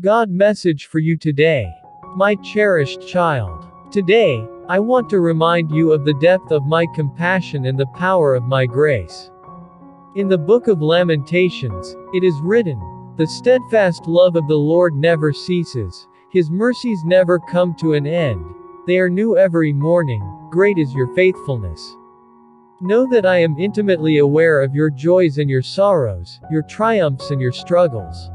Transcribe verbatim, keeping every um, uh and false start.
God message for you today. My cherished child. Today, I want to remind you of the depth of my compassion and the power of my grace. In the book of Lamentations, it is written, "The steadfast love of the Lord never ceases, His mercies never come to an end, they are new every morning, great is your faithfulness." Know that I am intimately aware of your joys and your sorrows, your triumphs and your struggles.